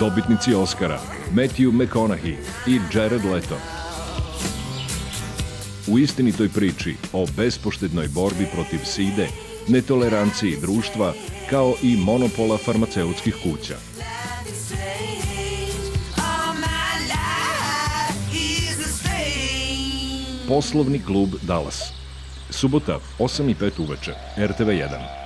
dobitnici Oscara Matthew McConaughey i Jared Leto. U istinitoj priči o bespoštednoj borbi protiv SIDE, netoleranciji društva, kao i monopola farmaceutskih kuća. Poslovni klub Dallas. Subota, 8:05 uveče, RTV1.